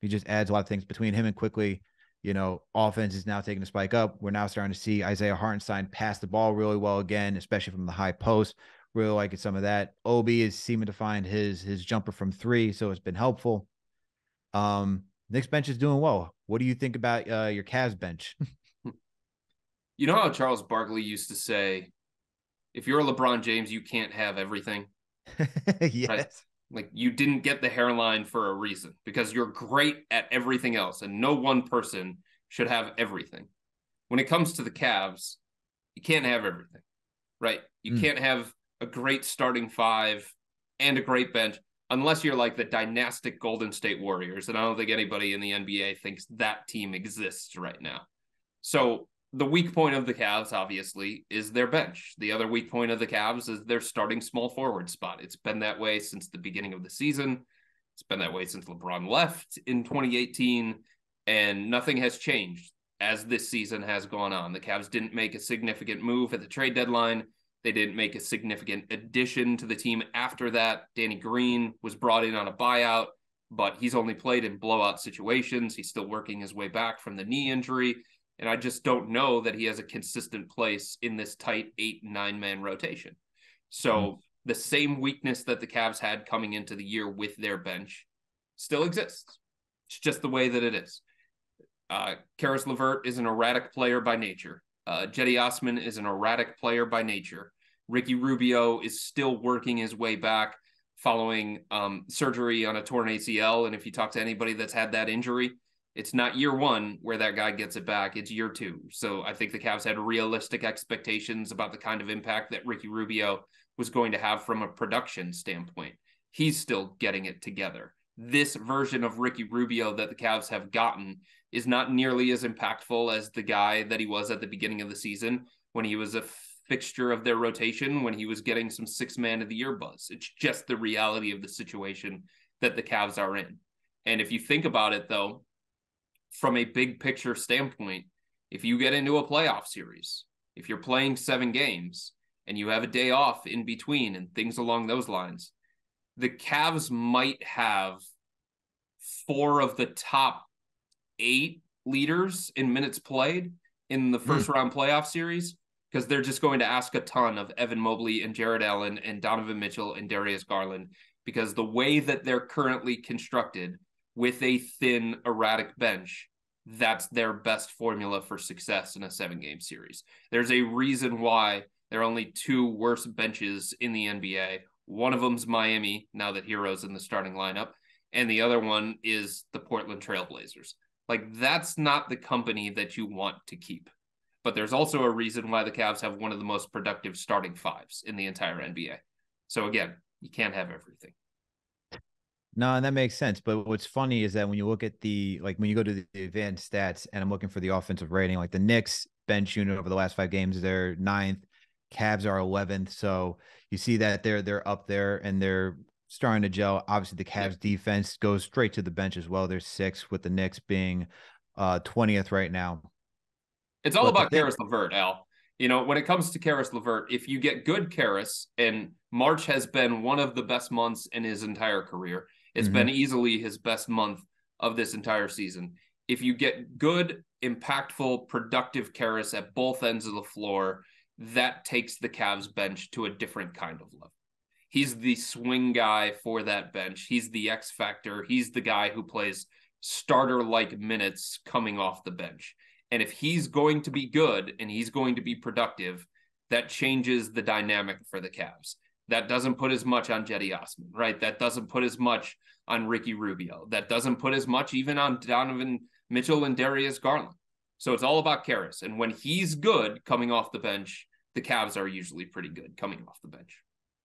He just adds a lot of things between him and Quickley. You know, offense is now taking a spike up. We're now starting to see Isaiah Hartenstein pass the ball really well again, especially from the high post. Really liking some of that. Obi is seeming to find his jumper from 3, so it's been helpful. Knicks bench is doing well. What do you think about your Cavs bench? You know how Charles Barkley used to say, if you're LeBron James, you can't have everything? Yes. Right? Like, you didn't get the hairline for a reason, because you're great at everything else, and no one person should have everything. When it comes to the Cavs, you can't have everything, right? You can't have a great starting 5 and a great bench, unless you're like the dynastic Golden State Warriors, and I don't think anybody in the NBA thinks that team exists right now. So the weak point of the Cavs, obviously, is their bench. The other weak point of the Cavs is their starting small forward spot. It's been that way since the beginning of the season. It's been that way since LeBron left in 2018, and nothing has changed as this season has gone on. The Cavs didn't make a significant move at the trade deadline. They didn't make a significant addition to the team after that. Danny Green was brought in on a buyout, but he's only played in blowout situations. He's still working his way back from the knee injury. And I just don't know that he has a consistent place in this tight 8-9-man rotation. So the same weakness that the Cavs had coming into the year with their bench still exists. It's just the way that it is. Caris LeVert is an erratic player by nature. Jetty Osman is an erratic player by nature. Ricky Rubio is still working his way back following surgery on a torn ACL. And if you talk to anybody that's had that injury, it's not year one where that guy gets it back. It's year two. So I think the Cavs had realistic expectations about the kind of impact that Ricky Rubio was going to have from a production standpoint. He's still getting it together. This version of Ricky Rubio that the Cavs have gotten is not nearly as impactful as the guy that he was at the beginning of the season when he was a fixture of their rotation, when he was getting some six man of the year buzz. It's just the reality of the situation that the Cavs are in. And if you think about it, though, from a big picture standpoint, if you get into a playoff series, if you're playing 7 games and you have a day off in between and things along those lines, the Cavs might have 4 of the top 8 leaders in minutes played in the first round playoff series, because they're just going to ask a ton of Evan Mobley and Jarrett Allen and Donovan Mitchell and Darius Garland, because the way that they're currently constructed with a thin, erratic bench, that's their best formula for success in a 7-game series. There's a reason why there are only 2 worst benches in the NBA. One of them's Miami, now that Hero's in the starting lineup, and the other one is the Portland Trailblazers. Like, that's not the company that you want to keep. But there's also a reason why the Cavs have one of the most productive starting 5s in the entire NBA. So again, you can't have everything. No, and that makes sense. But what's funny is that when you look at the, like, when you go to the advanced stats, and I'm looking for the offensive rating, like the Knicks bench unit over the last 5 games, they're 9th, Cavs are 11th. So you see that they're up there and they're starting to gel. Obviously the Cavs defense goes straight to the bench as well. They're 6th, with the Knicks being 20th right now. It's all about Caris LeVert, Al. You know, when it comes to Caris LeVert, if you get good Caris, and March has been one of the best months in his entire career, it's been easily his best month of this entire season. If you get good, impactful, productive Caris at both ends of the floor, that takes the Cavs bench to a different kind of level. He's the swing guy for that bench. He's the X factor. He's the guy who plays starter-like minutes coming off the bench. And if he's going to be good and he's going to be productive, that changes the dynamic for the Cavs. That doesn't put as much on Jetty Osman, right? That doesn't put as much on Ricky Rubio. That doesn't put as much even on Donovan Mitchell and Darius Garland. So it's all about Caris. And when he's good coming off the bench, the Cavs are usually pretty good coming off the bench.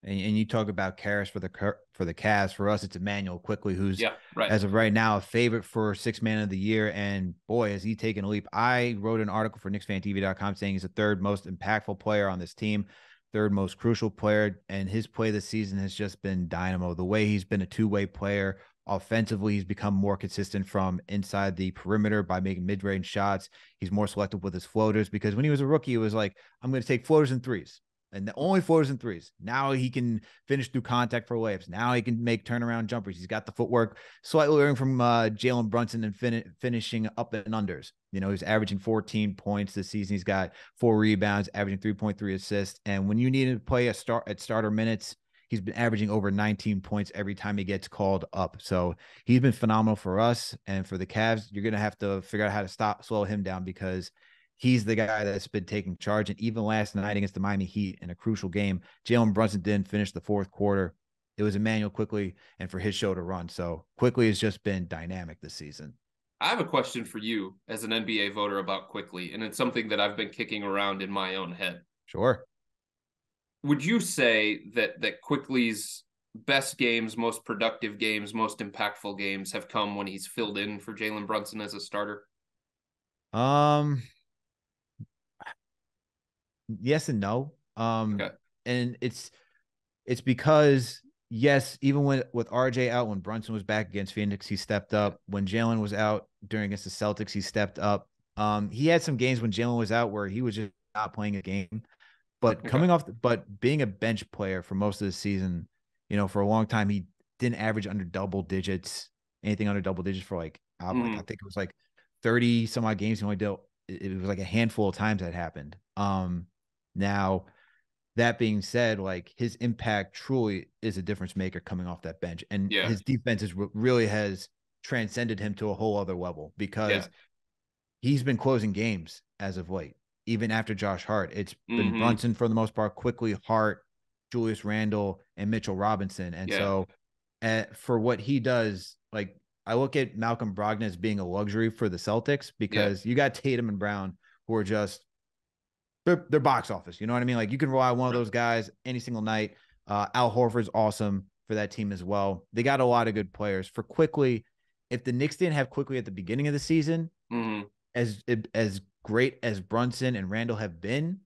And you talk about Caris for the Cavs. For us, it's Emmanuel Quickley, who's as of right now a favorite for sixth man of the year. And boy, has he taken a leap. I wrote an article for KnicksFanTV.com saying he's the 3rd most impactful player on this team, 3rd most crucial player, and his play this season has just been dynamo. The way he's been a two-way player offensively, he's become more consistent from inside the perimeter by making mid-range shots. He's more selective with his floaters, because when he was a rookie, it was like, I'm going to take floaters and threes. And the only floaters and threes. Now he can finish through contact for layups. Now he can make turnaround jumpers. He's got the footwork, slightly learning from Jalen Brunson and finishing up and unders. You know, he's averaging 14 points this season. He's got 4 rebounds, averaging 3.3 assists. And when you need to play at starter minutes, he's been averaging over 19 points every time he gets called up. So he's been phenomenal for us. And for the Cavs, you're going to have to figure out how to slow him down, because he's the guy that's been taking charge. And even last night against the Miami Heat in a crucial game, Jalen Brunson didn't finish the 4th quarter. It was Emmanuel Quickley, and for his show to run. So Quickley has just been dynamic this season. I have a question for you as an NBA voter about Quickley, and it's something that I've been kicking around in my own head. Sure. Would you say that Quickley's best games, most productive games, most impactful games have come when he's filled in for Jalen Brunson as a starter? Yes and no. Okay. And it's because, yes, even with RJ out, when Brunson was back against Phoenix, he stepped up. When Jalen was out against the Celtics, he stepped up. He had some games when Jalen was out where he was just not playing a game. But but being a bench player for most of the season, you know, for a long time, he didn't average under double digits, anything under double digits for like, I think it was like 30 some odd games. He only dealt, it was like a handful of times that happened. Now, that being said, like, his impact truly is a difference maker coming off that bench. And his defense really has transcended him to a whole other level, because he's been closing games as of late. even after Josh Hart. It's been Brunson for the most part, Quickley, Hart, Julius Randle, and Mitchell Robinson. And so for what he does, like I look at Malcolm Brogdon as being a luxury for the Celtics because you got Tatum and Brown who are just they're box office. You know what I mean? Like you can rely on one of those guys any single night. Al Horford's awesome for that team as well. They got a lot of good players. For Quickley, if the Knicks didn't have Quickley at the beginning of the season, as great as Brunson and Randall have been,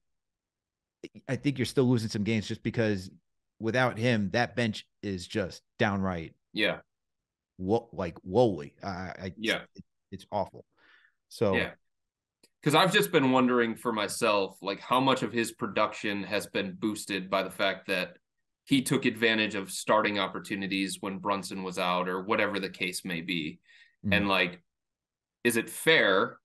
I think you're still losing some games just because without him, that bench is just downright lowly. It's awful. So because I've just been wondering for myself, like how much of his production has been boosted by the fact that he took advantage of starting opportunities when Brunson was out or whatever the case may be. And like, is it fair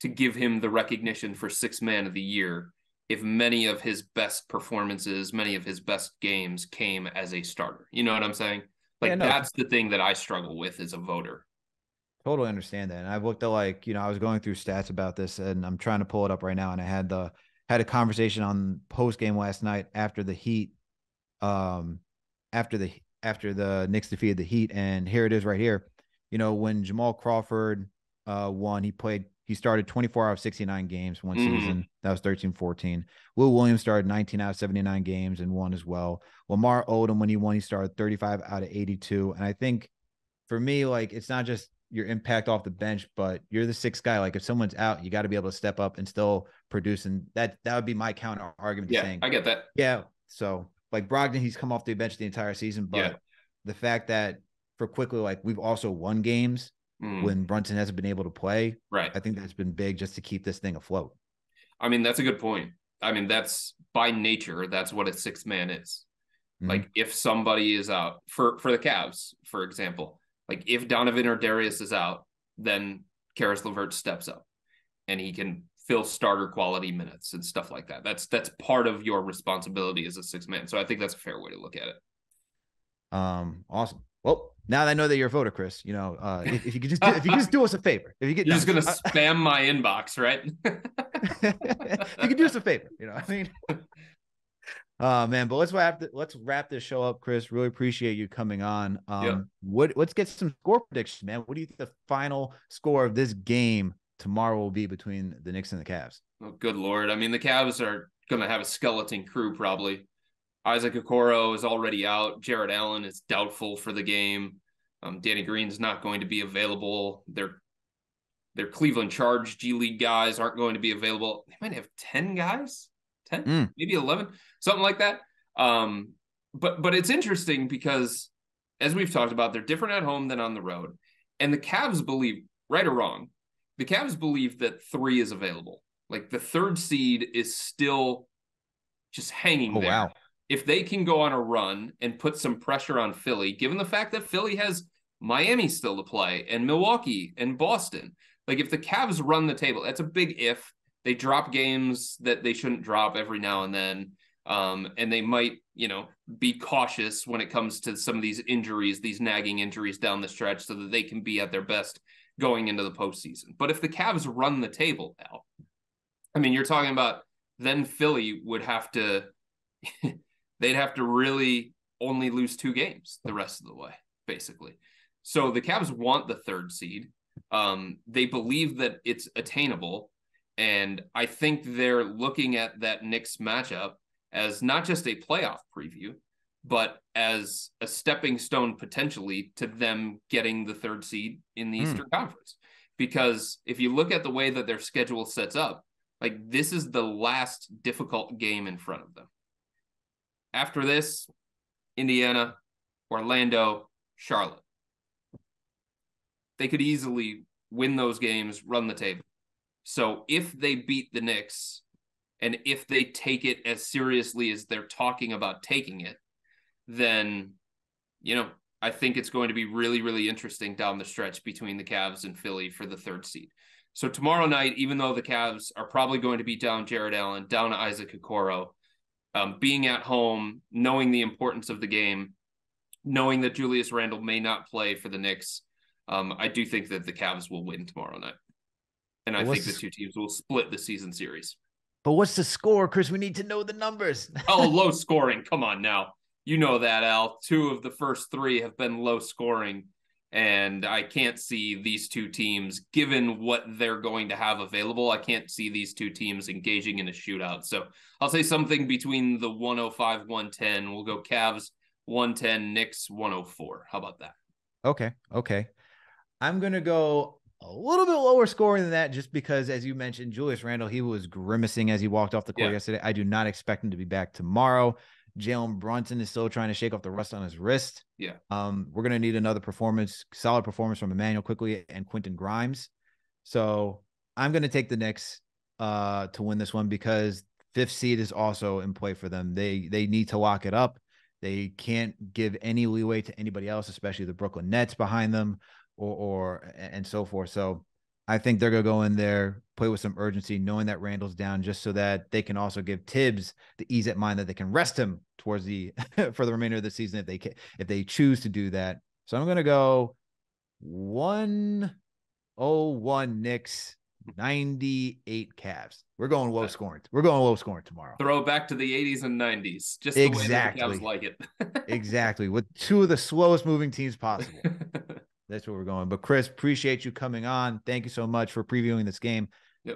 to give him the recognition for Sixth Man of the Year if many of his best performances, many of his best games came as a starter? You know what I'm saying? Like that's the thing that I struggle with as a voter. Totally understand that. And I've looked at like, you know, I was going through stats about this and I'm trying to pull it up right now. And I had the, had a conversation on post game last night after the Heat, after the Knicks defeated the Heat. And here it is right here. You know, when Jamal Crawford won, he started 24 out of 69 games one season. That was 13-14. Will Williams started 19 out of 79 games and won as well. Lamar Odom, when he won, he started 35 out of 82. And I think for me, like, it's not just your impact off the bench, but you're the sixth guy. Like if someone's out, you got to be able to step up and still produce. And that would be my counter argument. Yeah, saying, I get that. Yeah. So like Brogdon, he's come off the bench the entire season, but the fact that for Quickley, like we've also won games when Brunson hasn't been able to play. Right. I think that's been big just to keep this thing afloat. I mean, that's a good point. I mean, that's by nature, that's what a sixth man is. Like if somebody is out for the Cavs, for example, like if Donovan or Darius is out, then Caris LeVert steps up and he can fill starter quality minutes and stuff like that. That's part of your responsibility as a sixth man. So I think that's a fair way to look at it. Awesome. Well, now that I know that you're a voter, Chris, you know, if you could just, do us a favor, if you get, you're just going to spam my inbox, right? You can do us a favor, you know what I mean? Man, but let's wrap this show up, Chris. Really appreciate you coming on. Let's get some score predictions, man. What do you think the final score of this game tomorrow will be between the Knicks and the Cavs? Oh, good Lord. I mean, the Cavs are going to have a skeleton crew probably. Isaac Okoro is already out. Jarrett Allen is doubtful for the game. Danny Green's not going to be available. Their Cleveland Charge G League guys aren't going to be available. They might have 10 guys. 10, maybe 11, something like that. But it's interesting because, as we've talked about, they're different at home than on the road. And the Cavs believe, right or wrong, the Cavs believe that three is available. Like the third seed is still just hanging there. Wow. If they can go on a run and put some pressure on Philly, given the fact that Philly has Miami still to play and Milwaukee and Boston, like if the Cavs run the table, that's a big if. They drop games that they shouldn't drop every now and then. And they might, you know, be cautious when it comes to some of these injuries, these nagging injuries down the stretch so that they can be at their best going into the postseason. But if the Cavs run the table now, I mean, you're talking about then Philly would have to, they'd have to really only lose two games the rest of the way, basically. So the Cavs want the third seed. They believe that it's attainable. And I think they're looking at that Knicks matchup as not just a playoff preview, but as a stepping stone potentially to them getting the third seed in the Eastern Conference. Because if you look at the way that their schedule sets up, like this is the last difficult game in front of them. After this, Indiana, Orlando, Charlotte. They could easily win those games, run the table. So if they beat the Knicks and if they take it as seriously as they're talking about taking it, then, you know, I think it's going to be really, really interesting down the stretch between the Cavs and Philly for the third seed. So tomorrow night, even though the Cavs are probably going to be down Jarrett Allen, down Isaac Okoro, being at home, knowing the importance of the game, knowing that Julius Randle may not play for the Knicks, I do think that the Cavs will win tomorrow night. And I think the two teams will split the season series. But what's the score, Chris? We need to know the numbers. Oh, low scoring. Come on now. You know that, Al. Two of the first three have been low scoring. And I can't see these two teams, given what they're going to have available, I can't see these two teams engaging in a shootout. So I'll say something between the 105-110. We'll go Cavs 110, Knicks 104. How about that? Okay. I'm going to go a little bit lower scoring than that, just because, as you mentioned, Julius Randle, he was grimacing as he walked off the court yesterday. I do not expect him to be back tomorrow. Jalen Brunson is still trying to shake off the rust on his wrist. We're going to need another performance, solid performance from Emmanuel Quickley and Quentin Grimes. So I'm going to take the Knicks to win this one, because fifth seed is also in play for them. They need to lock it up. They can't give any leeway to anybody else, especially the Brooklyn Nets behind them or and so forth. So I think they're going to go in there, play with some urgency, knowing that Randle's down, just so that they can also give Tibbs the ease at mind that they can rest him towards the for the remainder of the season if they can, if they choose to do that. So I'm going to go 101 Knicks, 98 Cavs. We're going low scoring. We're going low scoring tomorrow. Throw back to the 80s and 90s. Just the way the Cavs like it. Exactly. With two of the slowest moving teams possible. That's where we're going. But Chris, appreciate you coming on. Thank you so much for previewing this game.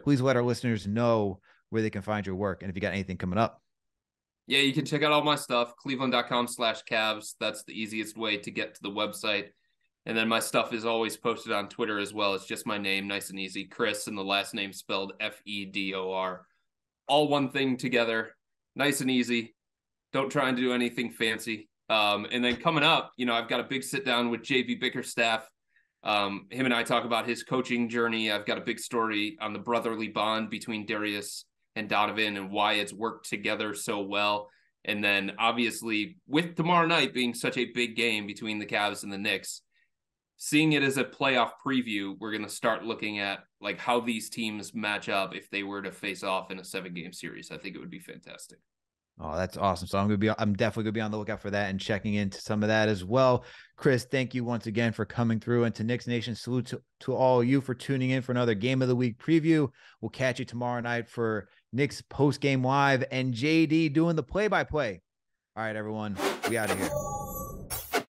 Please let our listeners know where they can find your work and if you got anything coming up. Yeah, you can check out all my stuff, Cleveland.com/Cavs. That's the easiest way to get to the website. And then my stuff is always posted on Twitter as well. It's just my name, nice and easy, Chris, and the last name spelled Fedor. All one thing together, nice and easy. Don't try and do anything fancy. And then coming up, you know, I've got a big sit down with J.B. Bickerstaff. Him and I talk about his coaching journey. I've got a big story on the brotherly bond between Darius and Donovan and why it's worked together so well. And then obviously with tomorrow night being such a big game between the Cavs and the Knicks, seeing it as a playoff preview, we're going to start looking at like how these teams match up if they were to face off in a 7-game series. I think it would be fantastic. Oh, that's awesome. So I'm definitely going to be on the lookout for that and checking into some of that as well. Chris, thank you once again for coming through. And to Knicks Nation, salute to all of you for tuning in for another Game of the Week preview. We'll catch you tomorrow night for Knicks Post Game Live and JD doing the play-by-play. All right, everyone, we out of here.